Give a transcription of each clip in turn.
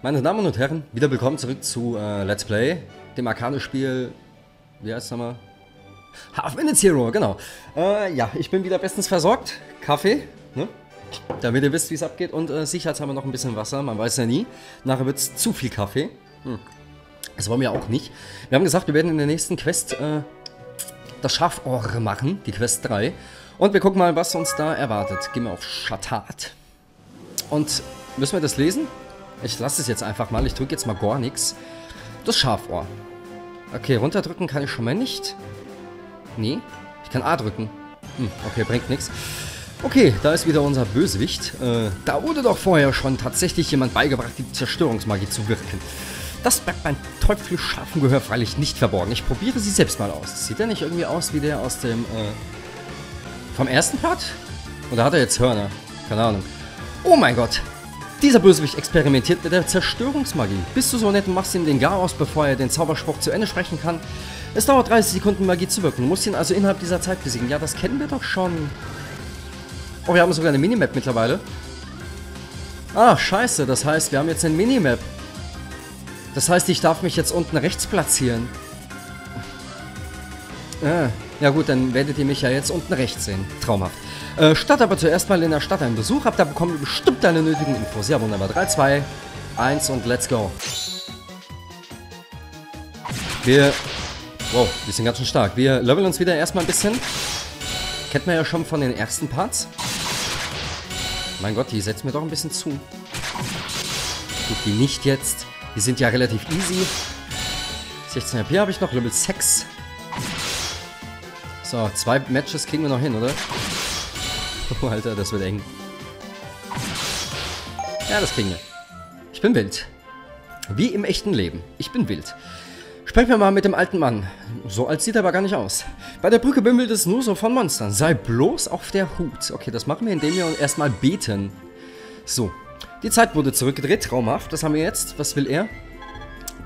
Meine Damen und Herren, wieder willkommen zurück zu Let's Play, dem Arcade-Spiel, wie heißt es nochmal? Half-Minute Hero, genau. Ja, ich bin wieder bestens versorgt. Kaffee, ne? Damit ihr wisst, wie es abgeht. Und sicherheitshalber noch ein bisschen Wasser, man weiß ja nie. Nachher wird es zu viel Kaffee. Das wollen wir auch nicht. Wir haben gesagt, wir werden in der nächsten Quest das Scharfohr machen, die Quest 3. Und wir gucken mal, was uns da erwartet. Gehen wir auf Schattat. Und müssen wir das lesen? Ich lasse es jetzt einfach mal. Ich drücke jetzt mal gar nichts. Das Scharfohr. Okay, runterdrücken kann ich schon mal nicht. Nee, ich kann A drücken. Okay, bringt nichts. Okay, da ist wieder unser Bösewicht. Da wurde doch vorher schon tatsächlich jemand beigebracht, die Zerstörungsmagie zu wirken. Das bleibt mein teuflisch scharfen Gehör freilich nicht verborgen. Ich probiere sie selbst mal aus. Sieht der nicht irgendwie aus wie der aus dem vom ersten Part? Oder hat er jetzt Hörner? Keine Ahnung. Oh mein Gott! Dieser Bösewicht experimentiert mit der Zerstörungsmagie. Bist du so nett und machst ihm den Garaus, bevor er den Zauberspruch zu Ende sprechen kann? Es dauert 30 Sekunden, Magie zu wirken. Du musst ihn also innerhalb dieser Zeit besiegen. Ja, das kennen wir doch schon. Oh, wir haben sogar eine Minimap mittlerweile. Ah, scheiße. Das heißt, wir haben jetzt eine Minimap. Das heißt, ich darf mich jetzt unten rechts platzieren. Ja gut, dann werdet ihr mich ja jetzt unten rechts sehen. Traumhaft. Statt aber zuerst mal in der Stadt einen Besuch habt, da bekommt ihr bestimmt deine nötigen Infos. Ja, wunderbar. 3, 2, 1 und let's go. Wow, wir sind ganz schön stark. Wir leveln uns wieder erstmal ein bisschen. Kennt man ja schon von den ersten Parts. Mein Gott, die setzen mir doch ein bisschen zu. Gut, die nicht jetzt. Die sind ja relativ easy. 16 HP habe ich noch, Level 6. So, 2 Matches kriegen wir noch hin, oder? Oh, Alter, das wird eng. Ja, das kriegen wir. Ich bin wild. Wie im echten Leben. Ich bin wild. Sprechen wir mal mit dem alten Mann. So alt sieht er aber gar nicht aus. Bei der Brücke bimmelt es nur so von Monstern. Sei bloß auf der Hut. Okay, das machen wir, indem wir erstmal beten. So. Die Zeit wurde zurückgedreht. Traumhaft. Das haben wir jetzt. Was will er?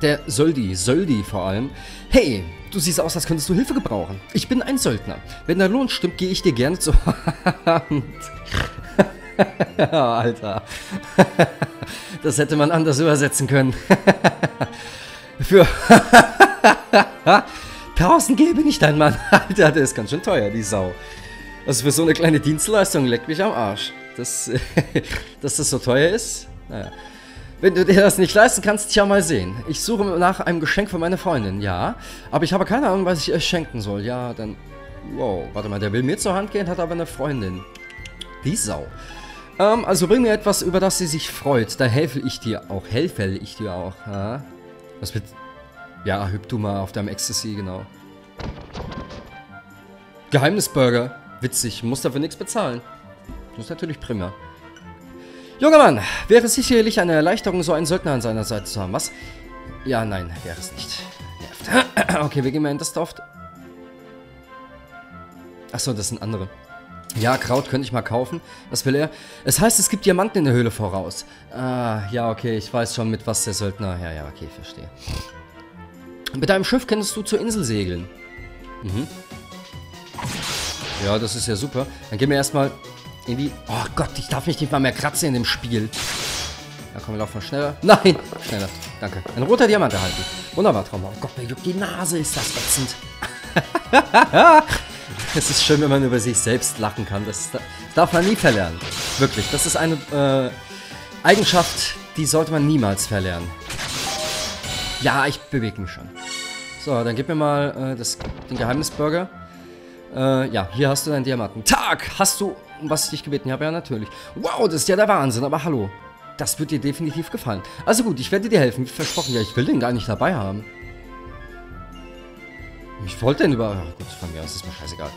Der Söldi. Söldi vor allem. Hey, du siehst aus, als könntest du Hilfe gebrauchen. Ich bin ein Söldner. Wenn der Lohn stimmt, gehe ich dir gerne zur Hand. Alter. Das hätte man anders übersetzen können. Für 1000 gebe ich dein Mann. Alter, der ist ganz schön teuer, die Sau. Also für so eine kleine Dienstleistung leckt mich am Arsch. Dass das so teuer ist? Naja. Wenn du dir das nicht leisten kannst, tja mal sehen. Ich suche nach einem Geschenk für meine Freundin, ja. Aber ich habe keine Ahnung, was ich euch schenken soll. Ja, dann... Wow, warte mal, der will mir zur Hand gehen, hat aber eine Freundin. Die Sau. Also bring mir etwas, über das sie sich freut. Da helfe ich dir auch. Ja? Was wird... Ja, hüpf du mal auf deinem Ecstasy, genau. Geheimnisburger. Witzig, muss dafür nichts bezahlen. Das ist natürlich prima. Junger Mann, wäre es sicherlich eine Erleichterung, so einen Söldner an seiner Seite zu haben, was? Ja, nein, wäre es nicht. Nervt. Okay, wir gehen mal in das Dorf. Achso, das sind andere. Ja, Kraut könnte ich mal kaufen. Was will er? Es heißt, es gibt Diamanten in der Höhle voraus. Ah, ja, okay, ich weiß schon, mit was der Söldner... Ja, okay, verstehe. Mit deinem Schiff könntest du zur Insel segeln. Mhm. Ja, das ist ja super. Dann gehen wir erstmal... Irgendwie... Oh Gott, ich darf mich nicht mal mehr kratzen in dem Spiel. Da kommen wir laufen mal schneller. Nein! Schneller. Danke. Ein roter Diamant erhalten. Wunderbar, Trauma. Oh Gott, mir juckt die Nase, ist das ätzend. Es ist schön, wenn man über sich selbst lachen kann. Das darf man nie verlernen. Wirklich. Das ist eine Eigenschaft, die sollte man niemals verlernen. Ja, ich bewege mich schon. So, dann gib mir mal den Geheimnisburger. Ja, hier hast du deinen Diamanten. Tag! Hast du... was ich dich gebeten habe, ja natürlich. Wow, das ist ja der Wahnsinn, aber hallo. Das wird dir definitiv gefallen. Also gut, ich werde dir helfen, versprochen. Ja, ich will den gar nicht dabei haben. Ich wollte den über... Ach, gut, von mir aus ist mir scheißegal.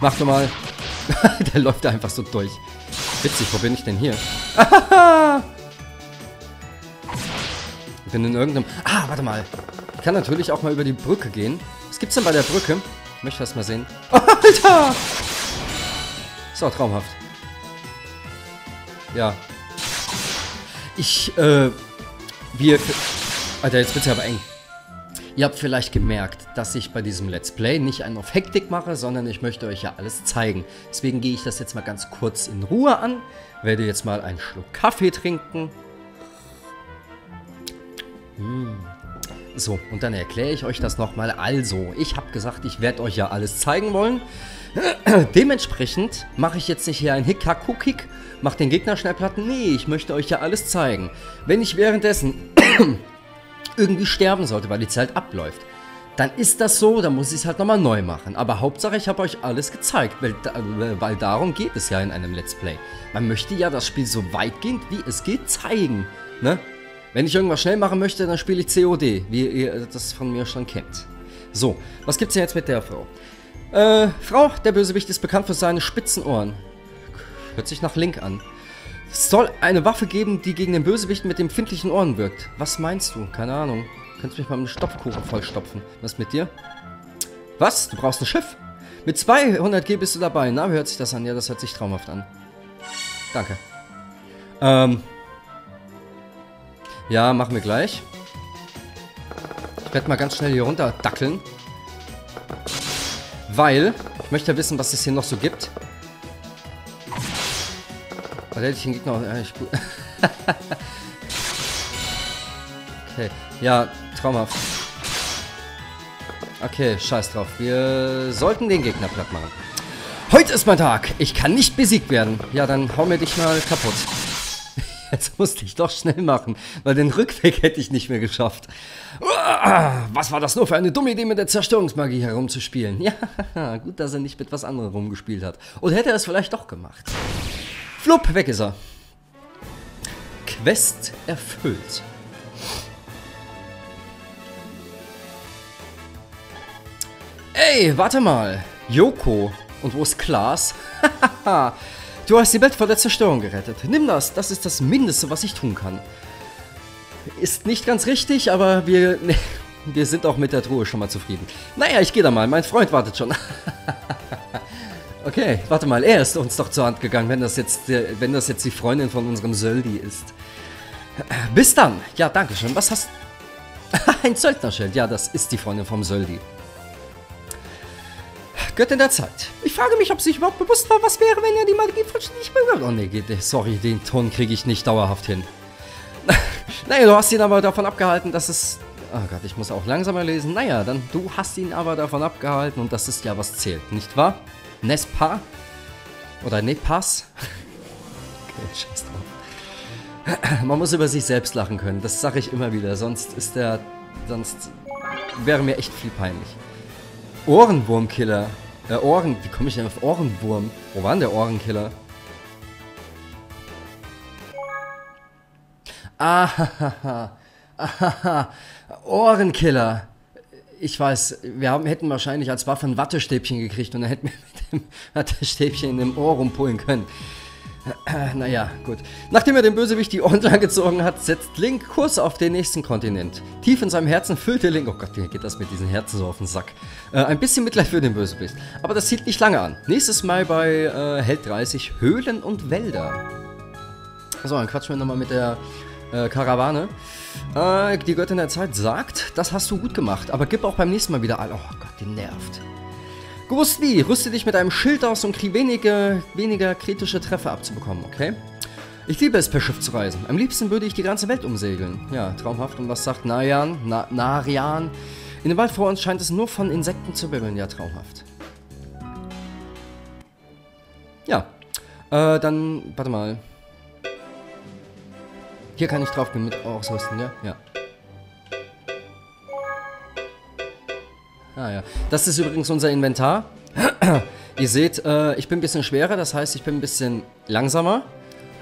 Mach doch mal. Der läuft da einfach so durch. Witzig, wo bin ich denn hier? Ich bin in irgendeinem... Ah, warte mal. Ich kann natürlich auch mal über die Brücke gehen. Was gibt's denn bei der Brücke? Ich möchte das mal sehen. Alter! So, traumhaft. Ja. Alter, jetzt wird's ja aber eng. Ihr habt vielleicht gemerkt, dass ich bei diesem Let's Play nicht einen auf Hektik mache, sondern ich möchte euch ja alles zeigen. Deswegen gehe ich das jetzt mal ganz kurz in Ruhe an. Werde jetzt mal einen Schluck Kaffee trinken. So, und dann erkläre ich euch das nochmal. Also, ich habe gesagt, ich werde euch ja alles zeigen wollen. Dementsprechend mache ich jetzt nicht hier ein Hickhack-Kuck-Hick, mache den Gegner schnell platt. Nee, ich möchte euch ja alles zeigen. Wenn ich währenddessen irgendwie sterben sollte, weil die Zeit abläuft, dann ist das so, dann muss ich es halt nochmal neu machen. Aber Hauptsache, ich habe euch alles gezeigt, weil darum geht es ja in einem Let's Play. Man möchte ja das Spiel so weitgehend, wie es geht, zeigen, ne? Wenn ich irgendwas schnell machen möchte, dann spiele ich COD, wie ihr das von mir schon kennt. So, was gibt's denn jetzt mit der Frau? Frau, der Bösewicht ist bekannt für seine spitzen Ohren. Hört sich nach Link an. Es soll eine Waffe geben, die gegen den Bösewicht mit empfindlichen Ohren wirkt. Was meinst du? Keine Ahnung. Könntest mich mal mit einem Stopfkuchen vollstopfen. Was mit dir? Was? Du brauchst ein Schiff? Mit 200G bist du dabei. Na, hört sich das an? Ja, das hört sich traumhaft an. Danke. Ja, machen wir gleich. Ich werde mal ganz schnell hier runter dackeln. Weil ich möchte ja wissen, was es hier noch so gibt. Da hätte ich den Gegner auch eigentlich gut. Okay. Ja, traumhaft. Okay, scheiß drauf. Wir sollten den Gegner platt machen. Heute ist mein Tag. Ich kann nicht besiegt werden. Ja, dann hau mir dich mal kaputt. Jetzt musste ich doch schnell machen, weil den Rückweg hätte ich nicht mehr geschafft. Was war das nur für eine dumme Idee, mit der Zerstörungsmagie herumzuspielen? Ja, gut, dass er nicht mit was anderem rumgespielt hat. Oder hätte er es vielleicht doch gemacht. Flupp, weg ist er. Quest erfüllt. Ey, warte mal. Yoko. Und wo ist Klaas? Hahaha. Du hast die Welt vor der Zerstörung gerettet. Nimm das, das ist das Mindeste, was ich tun kann. Ist nicht ganz richtig, aber wir sind auch mit der Truhe schon mal zufrieden. Naja, ich gehe da mal, mein Freund wartet schon. Okay, warte mal, er ist uns doch zur Hand gegangen, wenn das jetzt die Freundin von unserem Söldi ist. Bis dann. Ja, danke schön. Was hast du? Ein Söldnerschild. Ja, das ist die Freundin vom Söldi. Göttin der Zeit. Ich frage mich, ob sie sich überhaupt bewusst war, was wäre, wenn er die Magie vollständig bekommt. Oh ne, sorry, den Ton kriege ich nicht dauerhaft hin. Naja, du hast ihn aber davon abgehalten, dass es... Oh Gott, ich muss auch langsamer lesen. Naja, dann du hast ihn aber davon abgehalten und das ist ja, was zählt, nicht wahr? N'est-ce pas? Oder ne, pass? Okay, scheiß drauf. Man muss über sich selbst lachen können, das sage ich immer wieder, sonst wäre mir echt viel peinlich. Ohrenwurmkiller. Wie komme ich denn auf Ohrenwurm? Wo war denn der Ohrenkiller? Ohrenkiller. Ich weiß, wir hätten wahrscheinlich als Waffe ein Wattestäbchen gekriegt und dann hätten wir mit dem Wattestäbchen in dem Ohr rumpullen können. Naja, gut. Nachdem er dem Bösewicht die Ohren lang gezogen hat, setzt Link Kurs auf den nächsten Kontinent. Tief in seinem Herzen füllte Link... Oh Gott, mir geht das mit diesen Herzen so auf den Sack. Ein bisschen Mitleid für den Bösewicht. Aber das hielt nicht lange an. Nächstes Mal bei Held 30 Höhlen und Wälder. So, dann quatschen wir nochmal mit der Karawane. Die Göttin der Zeit sagt, das hast du gut gemacht, aber gib auch beim nächsten Mal wieder an. Oh Gott, die nervt. Gewusst wie, rüste dich mit einem Schild aus, um weniger kritische Treffer abzubekommen, okay? Ich liebe es, per Schiff zu reisen. Am liebsten würde ich die ganze Welt umsegeln. Ja, traumhaft. Und was sagt Narian? Narian? In dem Wald vor uns scheint es nur von Insekten zu wimmeln. Ja, traumhaft. Ja, dann, warte mal. Hier kann ich draufgehen mit ausrüsten, ja? Ja. Ah ja, das ist übrigens unser Inventar. Ihr seht, ich bin ein bisschen schwerer, das heißt, ich bin ein bisschen langsamer.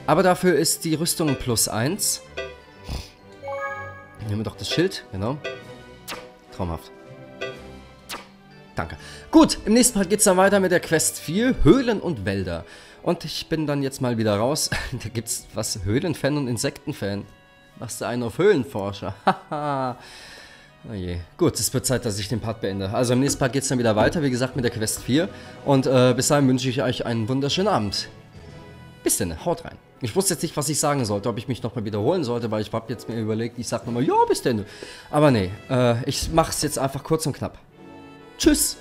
Aber dafür ist die Rüstung +1. Nehmen wir doch das Schild, genau. Traumhaft. Danke. Gut, im nächsten Part geht es dann weiter mit der Quest 4, Höhlen und Wälder. Und ich bin dann jetzt mal wieder raus. Da gibt's was, Höhlenfan und Insektenfan. Machst du einen auf Höhlenforscher? Haha. Oh je. Gut, es wird Zeit, dass ich den Part beende. Also im nächsten Part geht es dann wieder weiter, wie gesagt, mit der Quest 4. Und bis dahin wünsche ich euch einen wunderschönen Abend. Bis denn, haut rein. Ich wusste jetzt nicht, was ich sagen sollte, ob ich mich nochmal wiederholen sollte, weil ich habe jetzt mir überlegt, ich sag nochmal, ja, bis denn. Aber nee, ich mache es jetzt einfach kurz und knapp. Tschüss.